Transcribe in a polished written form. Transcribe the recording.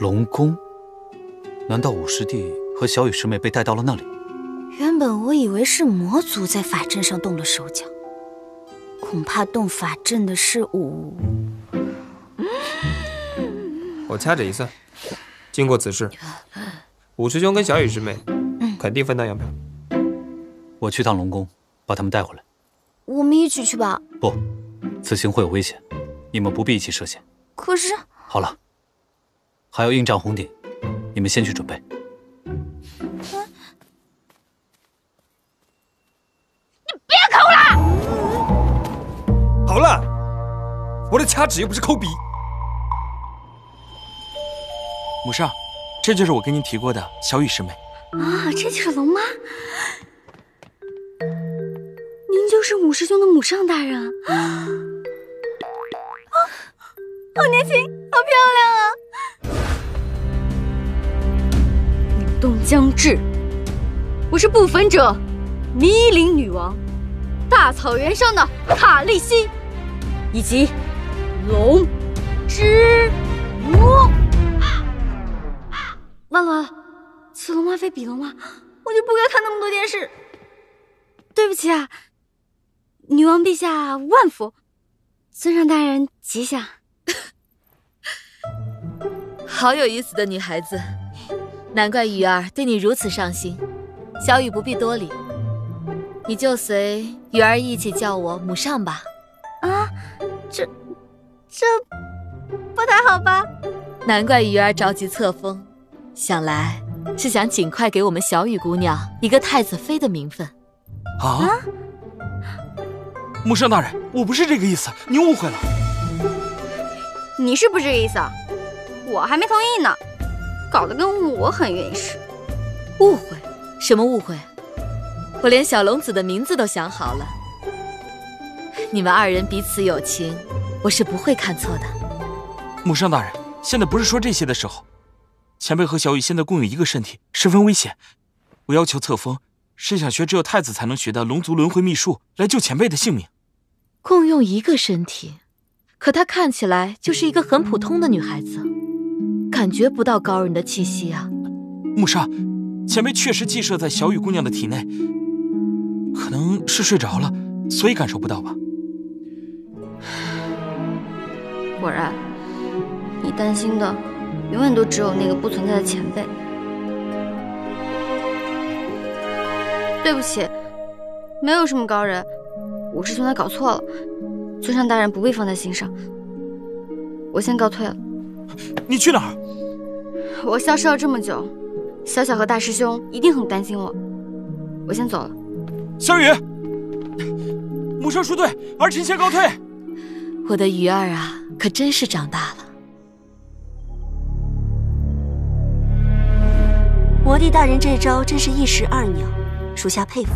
龙宫？难道武师弟和小雨师妹被带到了那里？原本我以为是魔族在法阵上动了手脚，恐怕动法阵的是武。我掐指一算，经过此事，武师兄跟小雨师妹肯定分道扬镳。我去趟龙宫，把他们带回来。我们一起去吧。不，此行会有危险，你们不必一起涉险。可是……好了。 还有应战红鼎，你们先去准备。你别抠了！好了，我这掐指又不是抠鼻。母上，这就是我跟您提过的小雨师妹。啊，这就是龙妈。您就是武师兄的母上大人啊！啊，好年轻，好漂亮啊！ 凛冬将至，我是不焚者迷陵女王，大草原上的卡利西，以及龙之魔。完了完了，此龙妈非彼龙妈，我就不该看那么多电视。对不起啊，女王陛下万福，尊上大人吉祥。好有意思的女孩子。 难怪雨儿对你如此上心，小雨不必多礼，你就随雨儿一起叫我母上吧。啊，这不太好吧？难怪雨儿着急册封，想来是想尽快给我们小雨姑娘一个太子妃的名分。啊！母上大人，我不是这个意思，您误会了。你是不是这个意思啊？我还没同意呢。 搞得跟我很冤似的，误会？什么误会？我连小龙子的名字都想好了。你们二人彼此有情，我是不会看错的。母上大人，现在不是说这些的时候。前辈和小雨现在共有一个身体，十分危险。我要求册封，是想学只有太子才能学的龙族轮回秘术，来救前辈的性命。共用一个身体，可她看起来就是一个很普通的女孩子。 感觉不到高人的气息啊，慕莎，前辈确实寄射在小雨姑娘的体内，可能是睡着了，所以感受不到吧。果然，你担心的永远都只有那个不存在的前辈。对不起，没有什么高人，我师兄他搞错了，尊上大人不必放在心上。我先告退了。 你去哪儿？我消失了这么久，小小和大师兄一定很担心我。我先走了。小雨，母上恕罪，儿臣先告退。我的鱼儿啊，可真是长大了。魔帝大人这招真是一石二鸟，属下佩服。